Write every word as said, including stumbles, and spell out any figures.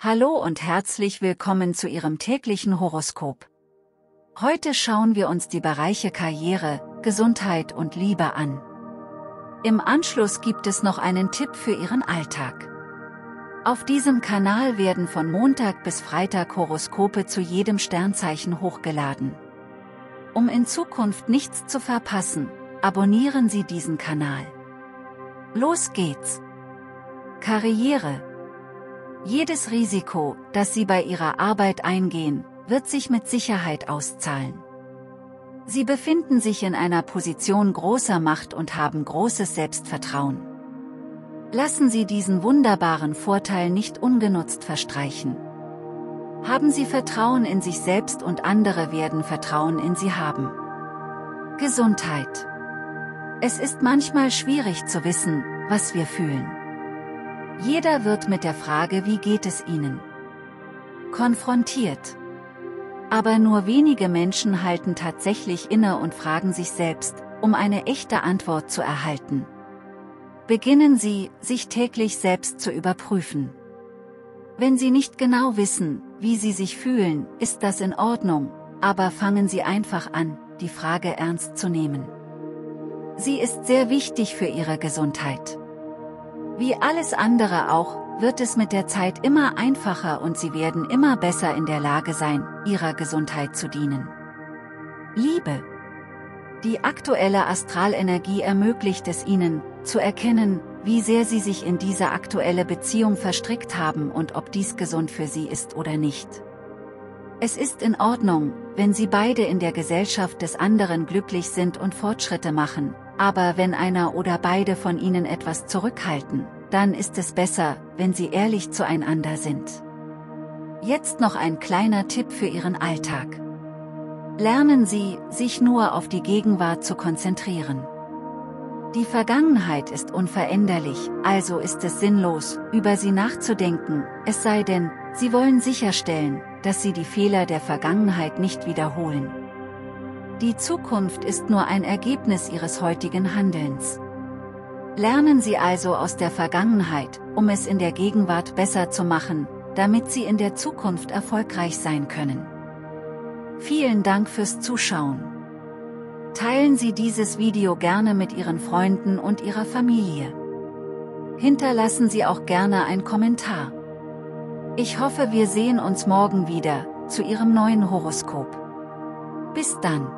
Hallo und herzlich willkommen zu Ihrem täglichen Horoskop. Heute schauen wir uns die Bereiche Karriere, Gesundheit und Liebe an. Im Anschluss gibt es noch einen Tipp für Ihren Alltag. Auf diesem Kanal werden von Montag bis Freitag Horoskope zu jedem Sternzeichen hochgeladen. Um in Zukunft nichts zu verpassen, abonnieren Sie diesen Kanal. Los geht's! Karriere. Jedes Risiko, das Sie bei Ihrer Arbeit eingehen, wird sich mit Sicherheit auszahlen. Sie befinden sich in einer Position großer Macht und haben großes Selbstvertrauen. Lassen Sie diesen wunderbaren Vorteil nicht ungenutzt verstreichen. Haben Sie Vertrauen in sich selbst und andere werden Vertrauen in Sie haben. Gesundheit. Es ist manchmal schwierig zu wissen, was wir fühlen. Jeder wird mit der Frage, wie geht es Ihnen, konfrontiert. Aber nur wenige Menschen halten tatsächlich inne und fragen sich selbst, um eine echte Antwort zu erhalten. Beginnen Sie, sich täglich selbst zu überprüfen. Wenn Sie nicht genau wissen, wie Sie sich fühlen, ist das in Ordnung, aber fangen Sie einfach an, die Frage ernst zu nehmen. Sie ist sehr wichtig für Ihre Gesundheit. Wie alles andere auch, wird es mit der Zeit immer einfacher und Sie werden immer besser in der Lage sein, Ihrer Gesundheit zu dienen. Liebe. Die aktuelle Astralenergie ermöglicht es Ihnen, zu erkennen, wie sehr Sie sich in diese aktuelle Beziehung verstrickt haben und ob dies gesund für Sie ist oder nicht. Es ist in Ordnung, wenn Sie beide in der Gesellschaft des anderen glücklich sind und Fortschritte machen. Aber wenn einer oder beide von Ihnen etwas zurückhalten, dann ist es besser, wenn Sie ehrlich zueinander sind. Jetzt noch ein kleiner Tipp für Ihren Alltag. Lernen Sie, sich nur auf die Gegenwart zu konzentrieren. Die Vergangenheit ist unveränderlich, also ist es sinnlos, über sie nachzudenken, es sei denn, Sie wollen sicherstellen, dass Sie die Fehler der Vergangenheit nicht wiederholen. Die Zukunft ist nur ein Ergebnis Ihres heutigen Handelns. Lernen Sie also aus der Vergangenheit, um es in der Gegenwart besser zu machen, damit Sie in der Zukunft erfolgreich sein können. Vielen Dank fürs Zuschauen. Teilen Sie dieses Video gerne mit Ihren Freunden und Ihrer Familie. Hinterlassen Sie auch gerne einen Kommentar. Ich hoffe, wir sehen uns morgen wieder, zu Ihrem neuen Horoskop. Bis dann.